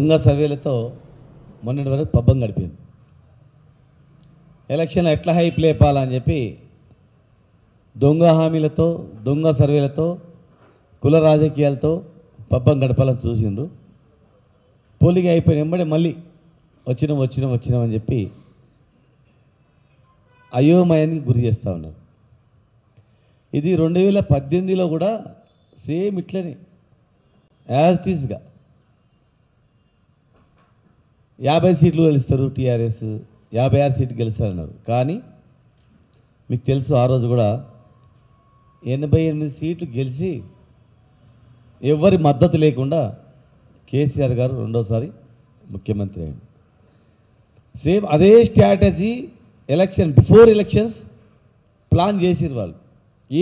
దొంగ సర్వేలతో మొన్నటి వరకు పబ్బం గడిపింది. ఎలక్షన్ ఎట్లా హైప్ లేపాలని చెప్పి దొంగ హామీలతో దొంగ సర్వేలతో కుల రాజకీయాలతో పబ్బం గడపాలని చూసిండ్రు. పోలింగ్ అయిపోయిన వెంబడే మళ్ళీ వచ్చినాం అని చెప్పి అయోమయానికి గురి చేస్తూ ఉన్నారు. ఇది 2018లో కూడా సేమ్ ఇట్లనే యాజ్ ఇట్ ఈస్గా 50 సీట్లు గెలుస్తారు టీఆర్ఎస్, 56 సీట్లు గెలుస్తారన్నారు. కానీ మీకు తెలుసు ఆ రోజు కూడా 88 సీట్లు గెలిచి ఎవరి మద్దతు లేకుండా కేసీఆర్ గారు రెండోసారి ముఖ్యమంత్రి అయ్యారు. సేమ్ అదే strategy election before elections plan చేసిరు వాళ్ళు.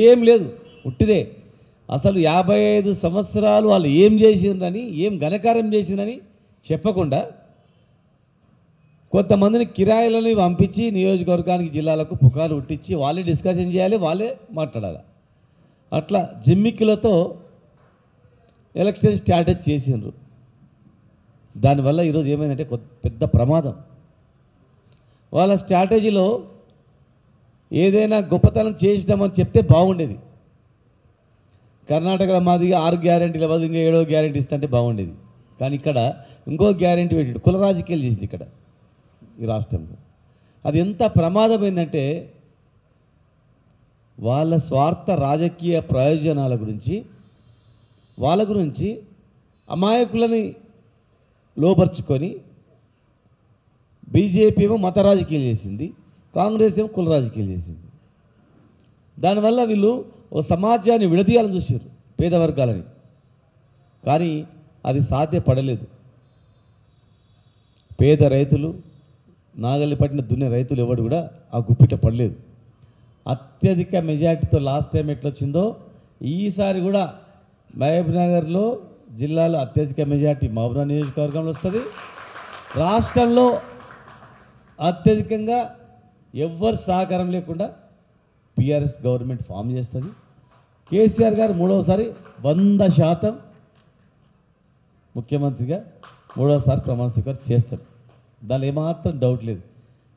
ఏం లేదు, ఉట్టిదే. అసలు 55 సంవత్సరాలు వాళ్ళు ఏం చేసిందని, ఏం ఘనకార్యం చేసిందని చెప్పకుండా కొంతమందిని కిరాయిలను పంపించి నియోజకవర్గానికి జిల్లాలకు పుకార్లు ఉట్టించి వాళ్ళే డిస్కషన్ చేయాలి, వాళ్ళే మాట్లాడాలి. అట్లా జిమ్మిక్కులతో ఎలక్షన్ స్ట్రాటజీ చేసిండ్రు. దానివల్ల ఈరోజు ఏమైందంటే పెద్ద ప్రమాదం. వాళ్ళ స్ట్రాటజీలో ఏదైనా గొప్పతనం చేసినామని చెప్తే బాగుండేది. కర్ణాటకలో మాదిగా 6 గ్యారెంటీల బదులు ఇంకా 7వ గ్యారెంటీ ఇస్తే బాగుండేది. కానీ ఇక్కడ ఇంకో గ్యారెంటీ పెట్టాడు, కుల రాజకీయాలు చేసింది ఇక్కడ ఈ రాష్ట్రంలో. అది ఎంత ప్రమాదమైందంటే వాళ్ళ స్వార్థ రాజకీయ ప్రయోజనాల గురించి, వాళ్ళ గురించి అమాయకులని లోపరుచుకొని బీజేపీ ఏమో మత రాజకీయాలు చేసింది, కాంగ్రెస్ ఏమో కుల రాజకీయాలు చేసింది. దానివల్ల వీళ్ళు ఓ సమాజాన్ని విడదీయాలని చూసారు, పేద వర్గాలని. కానీ అది సాధ్యపడలేదు. పేద రైతులు, నాగలి పట్టిన దున్నే రైతులు ఎవరు కూడా ఆ గుప్పిట పడలేదు. అత్యధిక మెజార్టీతో లాస్ట్ టైం ఎట్లొచ్చిందో ఈసారి కూడా మహబూబ్నగర్లో జిల్లాలో అత్యధిక మెజార్టీ మహబూబ్నగర్ నియోజకవర్గంలో వస్తుంది. రాష్ట్రంలో అత్యధికంగా ఎవరి సహకారం లేకుండా టీఆర్ఎస్ గవర్నమెంట్ ఫామ్ చేస్తుంది. కేసీఆర్ గారు మూడవసారి 100% ముఖ్యమంత్రిగా మూడవసారి ప్రమాణ స్వీకారం చేస్తారు. దానిలో ఏమాత్రం డౌట్ లేదు.